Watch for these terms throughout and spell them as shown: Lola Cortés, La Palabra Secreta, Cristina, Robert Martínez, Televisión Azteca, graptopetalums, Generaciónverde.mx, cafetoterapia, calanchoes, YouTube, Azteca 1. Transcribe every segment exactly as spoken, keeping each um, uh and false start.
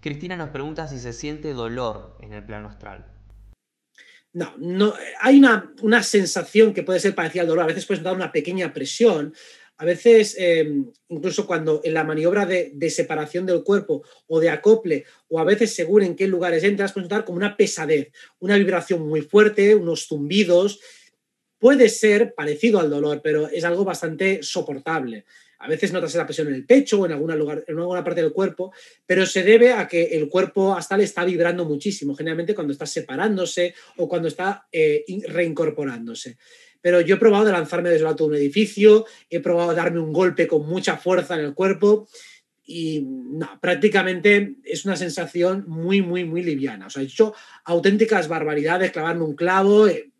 Cristina nos pregunta si se siente dolor en el plano astral. No, no hay una, una sensación que puede ser parecida al dolor. A veces puedes notar una pequeña presión. A veces, eh, incluso cuando en la maniobra de, de separación del cuerpo o de acople, o a veces según en qué lugares entras, puedes notar como una pesadez, una vibración muy fuerte, unos zumbidos. Puede ser parecido al dolor, pero es algo bastante soportable. A veces notas esa presión en el pecho o en, algún lugar, en alguna parte del cuerpo, pero se debe a que el cuerpo astral está vibrando muchísimo, generalmente cuando está separándose o cuando está eh, reincorporándose. Pero yo he probado de lanzarme desde el alto de un edificio, he probado de darme un golpe con mucha fuerza en el cuerpo y no, prácticamente es una sensación muy, muy, muy liviana. O sea, he hecho auténticas barbaridades, clavarme un clavo, eh,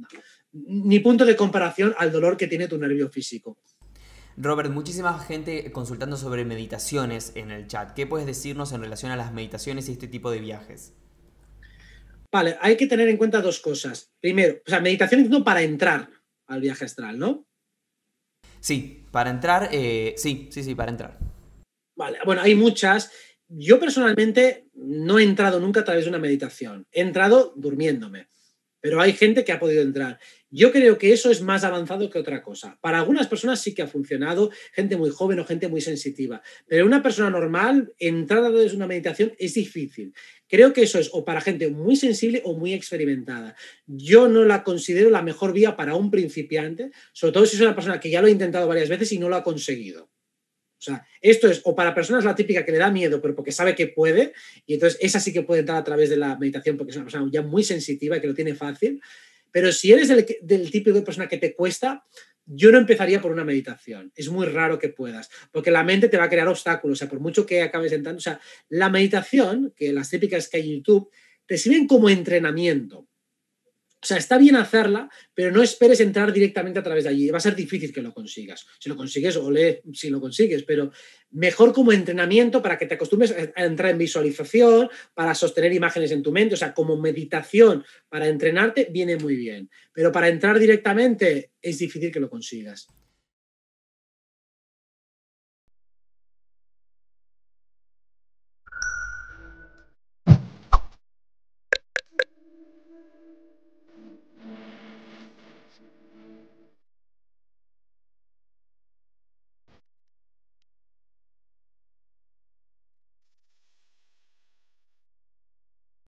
no, ni punto de comparación al dolor que tiene tu nervio físico. Robert, muchísima gente consultando sobre meditaciones en el chat. ¿Qué puedes decirnos en relación a las meditaciones y este tipo de viajes? Vale, hay que tener en cuenta dos cosas. Primero, o sea, meditaciones no para entrar al viaje astral, ¿no? Sí, para entrar, eh, sí, sí, sí, para entrar. Vale, bueno, hay muchas. Yo personalmente no he entrado nunca a través de una meditación. He entrado durmiéndome. Pero hay gente que ha podido entrar. Yo creo que eso es más avanzado que otra cosa. Para algunas personas sí que ha funcionado, gente muy joven o gente muy sensitiva. Pero una persona normal, entrar desde una meditación es difícil. Creo que eso es o para gente muy sensible o muy experimentada. Yo no la considero la mejor vía para un principiante, sobre todo si es una persona que ya lo ha intentado varias veces y no lo ha conseguido. O sea, esto es o para personas la típica que le da miedo, pero porque sabe que puede, y entonces esa sí que puede entrar a través de la meditación porque es una persona ya muy sensitiva y que lo tiene fácil. Pero si eres del, del tipo de persona que te cuesta, yo no empezaría por una meditación. Es muy raro que puedas, porque la mente te va a crear obstáculos. O sea, por mucho que acabes entrando, o sea, la meditación, que las típicas que hay en YouTube, te sirven como entrenamiento. O sea, está bien hacerla, pero no esperes entrar directamente a través de allí. Va a ser difícil que lo consigas. Si lo consigues, ole si lo consigues, pero mejor como entrenamiento para que te acostumbres a entrar en visualización, para sostener imágenes en tu mente. O sea, como meditación para entrenarte viene muy bien. Pero para entrar directamente es difícil que lo consigas.